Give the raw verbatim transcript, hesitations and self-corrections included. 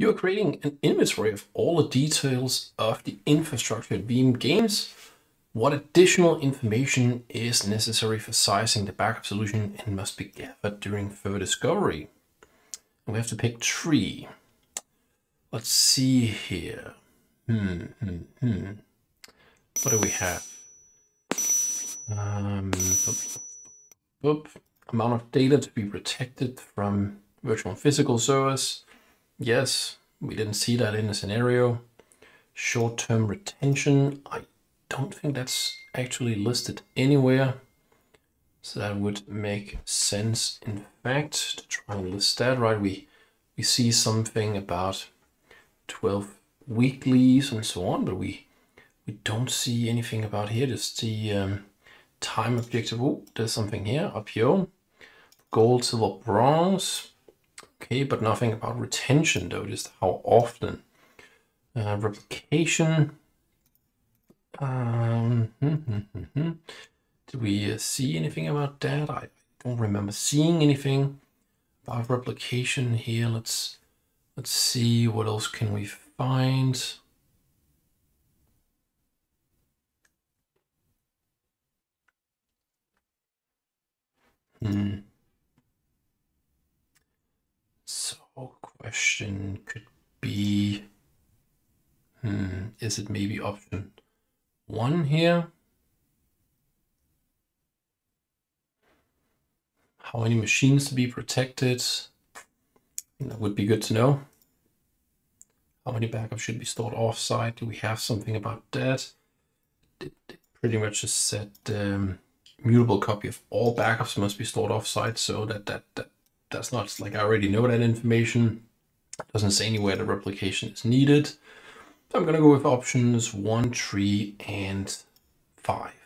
You are creating an inventory of all the details of the infrastructure at Veeam Games. What additional information is necessary for sizing the backup solution and must be gathered during further discovery? And we have to pick three. Let's see here. Hmm, hmm, hmm. What do we have? Um, boop, boop. Amount of data to be protected from virtual and physical servers. Yes, we didn't see that in the scenario. Short-term retention. I don't think that's actually listed anywhere. So that would make sense, in fact, to try and list that, right? We, we see something about twelve weeklies and so on, but we, we don't see anything about here. Just the um, time objective. Oh, there's something here, up here. Gold, silver, bronze. Okay, but nothing about retention though, just how often. Uh, replication. Um, do we uh, see anything about that? I don't remember seeing anything about replication here. Let's let's see what else can we find. Hmm. So question could be, hmm, is it maybe option one here? How many machines to be protected? That would be good to know. How many backups should be stored offsite? Do we have something about that? It pretty much just said um, mutable copy of all backups must be stored offsite. So that that that that's not like I already know that information. It doesn't say anywhere the replication is needed. So I'm going to go with options one, three, and five.